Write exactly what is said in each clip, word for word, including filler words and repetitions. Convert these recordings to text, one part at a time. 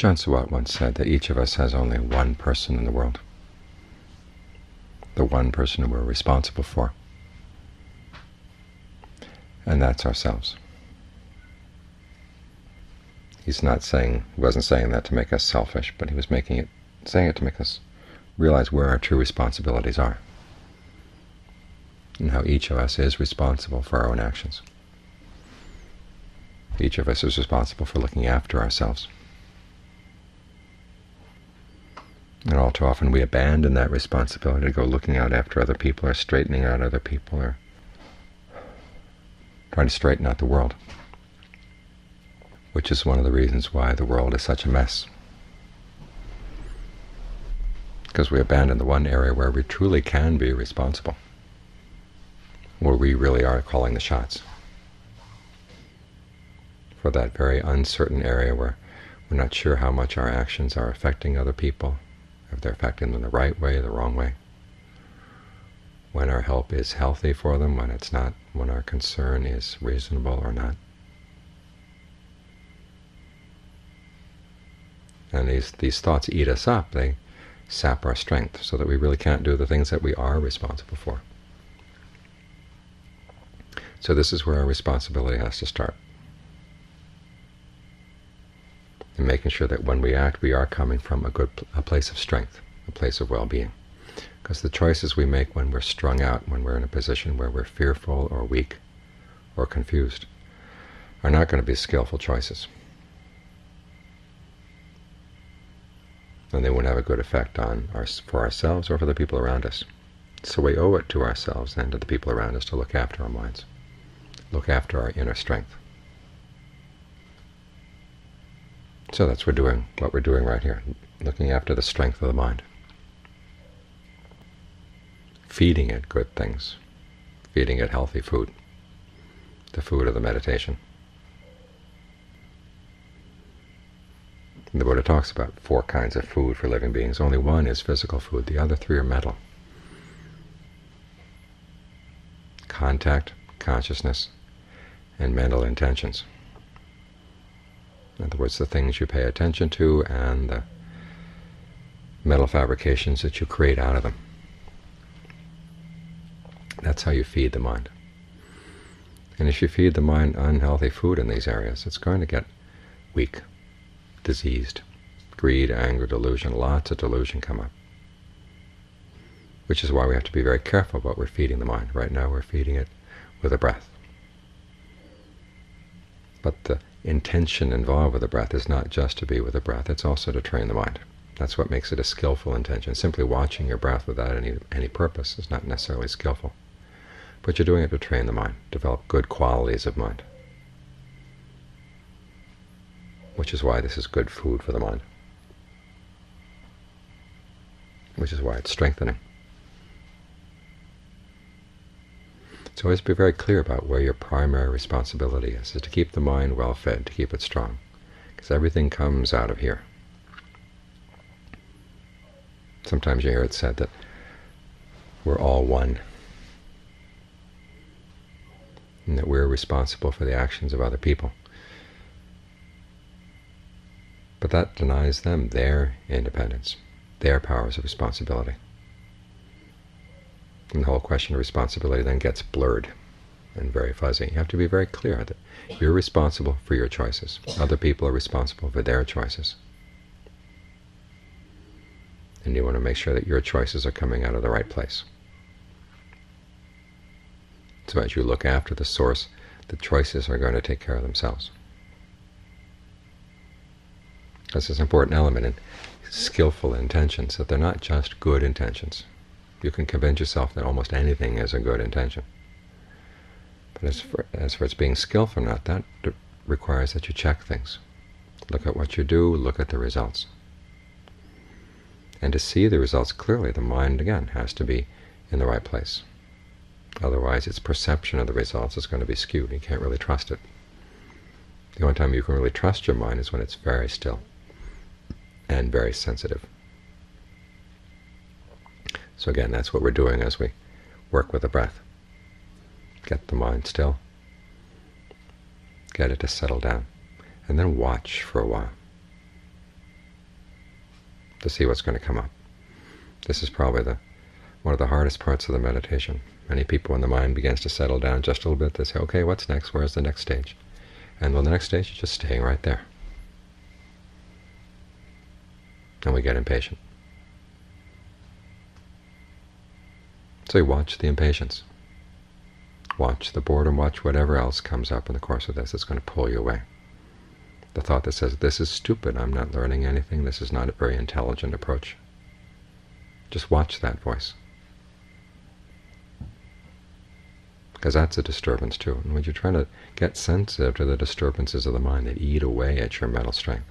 John Sawat once said that each of us has only one person in the world, the one person we're responsible for, and that's ourselves. He's not saying, he wasn't saying that to make us selfish, but he was making it, saying it to make us realize where our true responsibilities are and how each of us is responsible for our own actions. Each of us is responsible for looking after ourselves. And all too often we abandon that responsibility to go looking out after other people, or straightening out other people, or trying to straighten out the world, which is one of the reasons why the world is such a mess. Because we abandon the one area where we truly can be responsible, where we really are calling the shots. For that very uncertain area where we're not sure how much our actions are affecting other people, if they're affecting them the right way, the wrong way, when our help is healthy for them, when it's not, when our concern is reasonable or not. And these, these thoughts eat us up. They sap our strength so that we really can't do the things that we are responsible for. So this is where our responsibility has to start. And making sure that when we act, we are coming from a good a place of strength, a place of well-being. Because the choices we make when we're strung out, when we're in a position where we're fearful or weak or confused, are not going to be skillful choices. And they won't have a good effect on our, for ourselves or for the people around us. So we owe it to ourselves and to the people around us to look after our minds, look after our inner strength. So that's what we're doing, what we're doing right here, looking after the strength of the mind, feeding it good things, feeding it healthy food, the food of the meditation. The Buddha talks about four kinds of food for living beings. Only one is physical food. The other three are mental. Contact, consciousness, and mental intentions. In other words, the things you pay attention to and the mental fabrications that you create out of them. That's how you feed the mind. And if you feed the mind unhealthy food in these areas, it's going to get weak, diseased. Greed, anger, delusion, lots of delusion come up. Which is why we have to be very careful about what we're feeding the mind. Right now we're feeding it with the breath. But the intention involved with the breath is not just to be with the breath, it's also to train the mind. That's what makes it a skillful intention. Simply watching your breath without any, any purpose is not necessarily skillful. But you're doing it to train the mind, develop good qualities of mind. Which is why this is good food for the mind, which is why it's strengthening. So always be very clear about where your primary responsibility is, is to keep the mind well fed, to keep it strong, because everything comes out of here. Sometimes you hear it said that we're all one, and that we're responsible for the actions of other people. But that denies them their independence, their powers of responsibility. And the whole question of responsibility then gets blurred and very fuzzy. You have to be very clear that you're responsible for your choices. Other people are responsible for their choices. And you want to make sure that your choices are coming out of the right place. So as you look after the source, the choices are going to take care of themselves. That's an important element in skillful intentions, that they're not just good intentions. You can convince yourself that almost anything is a good intention. But as for, as for its being skillful or not, that requires that you check things. Look at what you do, look at the results. And to see the results clearly, the mind, again, has to be in the right place. Otherwise, its perception of the results is going to be skewed. You can't really trust it. The only time you can really trust your mind is when it's very still and very sensitive. So again, that's what we're doing as we work with the breath. Get the mind still, get it to settle down, and then watch for a while. to see what's going to come up. This is probably the one of the hardest parts of the meditation. Many people, when the mind begins to settle down just a little bit, they say, okay, what's next? Where's the next stage? And on the next stage, you're just staying right there. And we get impatient. So you watch the impatience. Watch the boredom, watch whatever else comes up in the course of this that's going to pull you away. The thought that says, this is stupid, I'm not learning anything, this is not a very intelligent approach. Just watch that voice. Because that's a disturbance too. And when you're trying to get sensitive to the disturbances of the mind that eat away at your mental strength.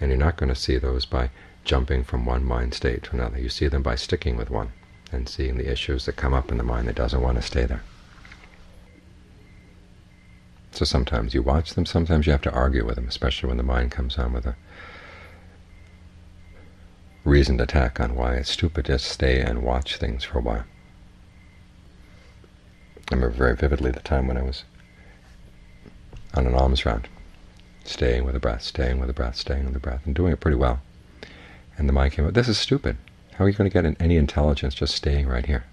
And you're not going to see those by jumping from one mind state to another. You see them by sticking with one and seeing the issues that come up in the mind that doesn't want to stay there. So sometimes you watch them, sometimes you have to argue with them, especially when the mind comes on with a reasoned attack on why it's stupid to stay and watch things for a while. I remember very vividly the time when I was on an alms round, staying with the breath, staying with the breath, staying with the breath, and doing it pretty well. And the mind came up, this is stupid. How are you going to get any intelligence just staying right here?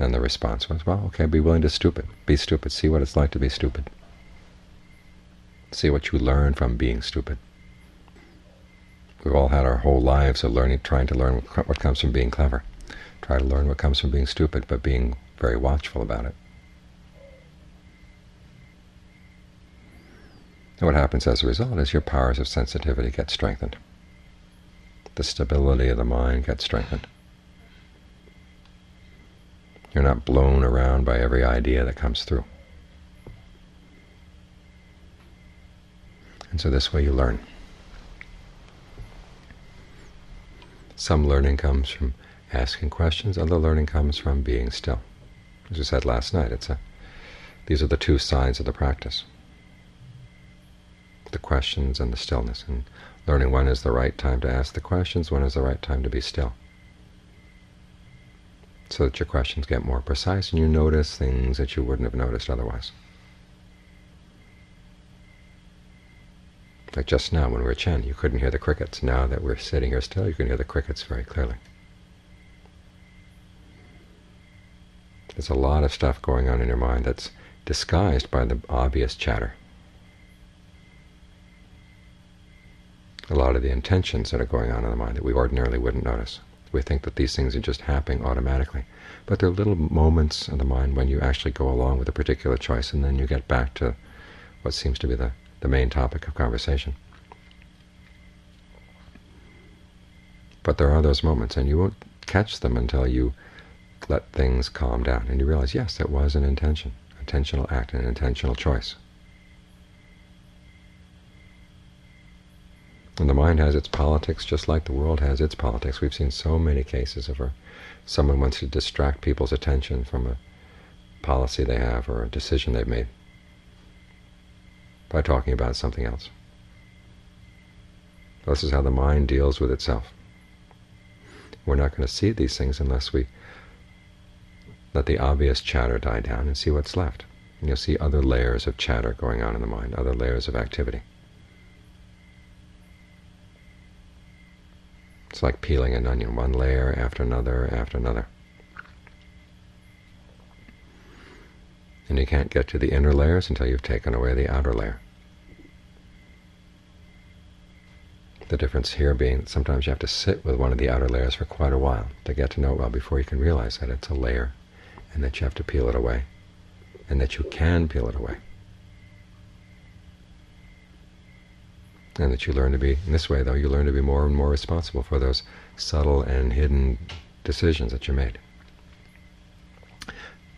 And the response was, well, okay, be willing to stupid. Be stupid. See what it's like to be stupid. See what you learn from being stupid. We've all had our whole lives of learning, trying to learn what comes from being clever. Try to learn what comes from being stupid, but being very watchful about it. And what happens as a result is your powers of sensitivity get strengthened. The stability of the mind gets strengthened. You're not blown around by every idea that comes through. And so this way you learn. Some learning comes from asking questions, other learning comes from being still. As we said last night, it's a, these are the two sides of the practice, the questions and the stillness, and learning when is the right time to ask the questions, when is the right time to be still, so that your questions get more precise and you notice things that you wouldn't have noticed otherwise. Like just now when we were chanting, you couldn't hear the crickets. Now that we're sitting here still, you can hear the crickets very clearly. There's a lot of stuff going on in your mind that's disguised by the obvious chatter. A lot of the intentions that are going on in the mind that we ordinarily wouldn't notice. We think that these things are just happening automatically. But there are little moments in the mind when you actually go along with a particular choice, and then you get back to what seems to be the the main topic of conversation. But there are those moments, and you won't catch them until you let things calm down, and you realize, yes, that was an intention, intentional act, an intentional choice. And the mind has its politics just like the world has its politics. We've seen so many cases of where someone wants to distract people's attention from a policy they have or a decision they've made, by talking about something else. This is how the mind deals with itself. We're not going to see these things unless we let the obvious chatter die down and see what's left. And you'll see other layers of chatter going on in the mind, other layers of activity. It's like peeling an onion, one layer after another after another. And you can't get to the inner layers until you've taken away the outer layer. The difference here being that sometimes you have to sit with one of the outer layers for quite a while to get to know it well before you can realize that it's a layer and that you have to peel it away and that you can peel it away. And that you learn to be, in this way though, you learn to be more and more responsible for those subtle and hidden decisions that you made.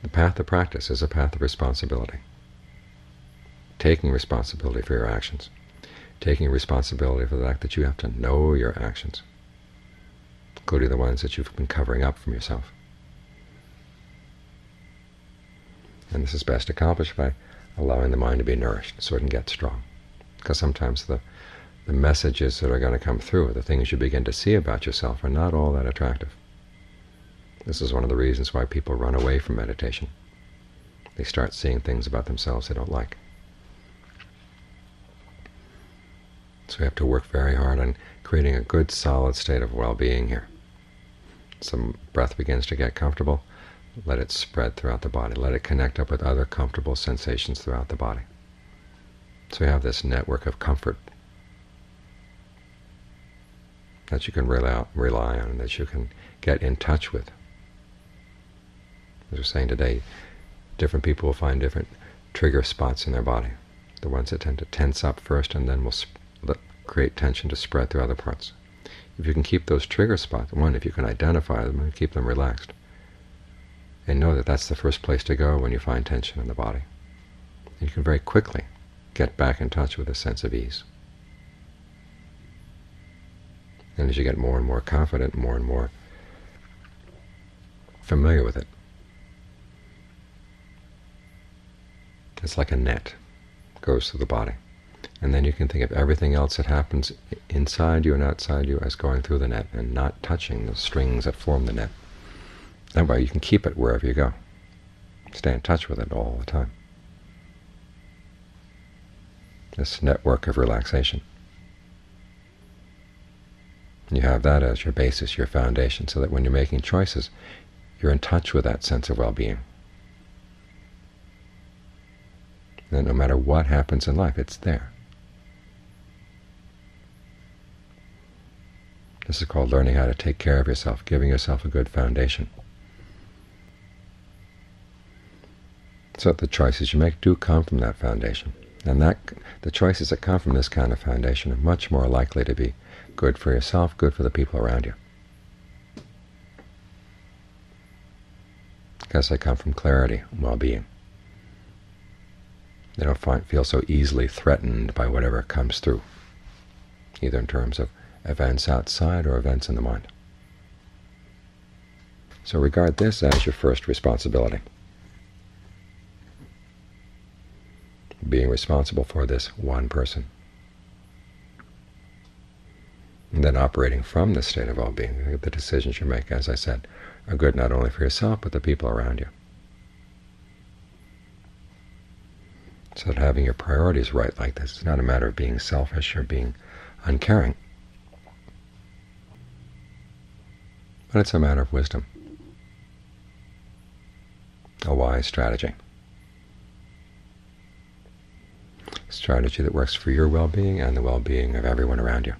The path of practice is a path of responsibility. Taking responsibility for your actions. Taking responsibility for the fact that you have to know your actions, including the ones that you've been covering up from yourself. And this is best accomplished by allowing the mind to be nourished so it can get strong. Because sometimes the, the messages that are going to come through, the things you begin to see about yourself, are not all that attractive. This is one of the reasons why people run away from meditation. They start seeing things about themselves they don't like. So we have to work very hard on creating a good, solid state of well-being here. Some breath begins to get comfortable. Let it spread throughout the body. Let it connect up with other comfortable sensations throughout the body. So you have this network of comfort that you can rely on, that you can get in touch with. As we're saying today, different people will find different trigger spots in their body. The ones that tend to tense up first and then will create tension to spread through other parts. If you can keep those trigger spots, one, if you can identify them and keep them relaxed, and know that that's the first place to go when you find tension in the body, and you can very quickly get back in touch with a sense of ease. And as you get more and more confident, more and more familiar with it, it's like a net. It goes through the body. And then you can think of everything else that happens inside you and outside you as going through the net and not touching the strings that form the net. That way you can keep it wherever you go. Stay in touch with it all the time. This network of relaxation. You have that as your basis, your foundation, so that when you're making choices, you're in touch with that sense of well-being. And no matter what happens in life, it's there. This is called learning how to take care of yourself, giving yourself a good foundation, so that the choices you make do come from that foundation. And that the choices that come from this kind of foundation are much more likely to be good for yourself, good for the people around you, because they come from clarity and well-being. They don't find, feel so easily threatened by whatever comes through, either in terms of events outside or events in the mind. So regard this as your first responsibility, being responsible for this one person. And then operating from this state of well-being, the decisions you make, as I said, are good not only for yourself but the people around you. So that having your priorities right like this is not a matter of being selfish or being uncaring, but it's a matter of wisdom, a wise strategy. A strategy that works for your well-being and the well-being of everyone around you.